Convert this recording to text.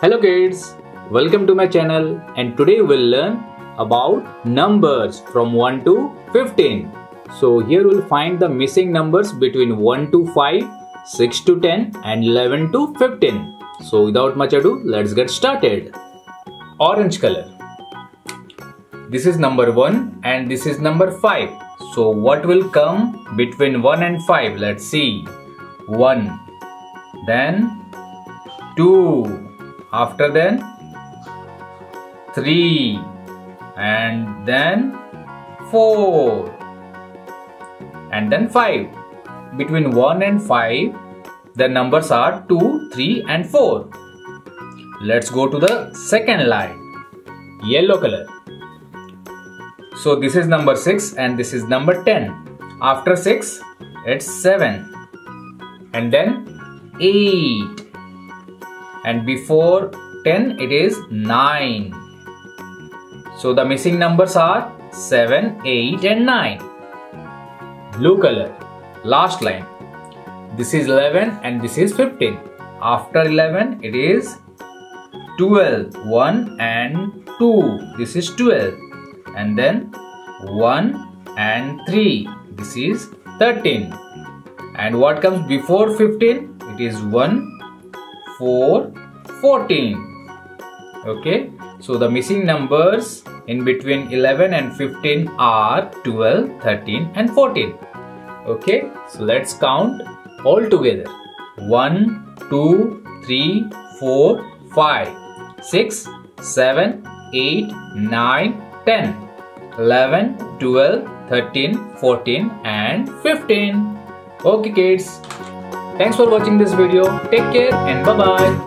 Hello kids, welcome to my channel, and today we'll learn about numbers from 1 to 15. So here we'll find the missing numbers between 1 to 5, 6 to 10 and 11 to 15. So without much ado, let's get started. Orange color. This is number 1 and this is number 5. So what will come between 1 and 5? Let's see. 1, then 2, after then 3 and then 4 and then 5. Between 1 and 5, the numbers are 2, 3 and 4. Let's go to the second line. Yellow color. So this is number 6 and this is number 10. After 6, it's 7. And then 8. And before 10, it is 9. So the missing numbers are 7, 8 and 9. Blue color. Last line. This is 11 and this is 15. After 11, it is 12. 1 and 2. This is 12. And then 1 and 3. This is 13. And what comes before 15? It is 1, 4, 14. Okay. So the missing numbers in between 11 and 15 are 12, 13 and 14. Okay. So let's count all together. 1, 2, 3, 4, 5, 6, 7, 8, 9, 10. 11, 12, 13, 14 and 15. Okay kids, thanks for watching this video. Take care and bye-bye.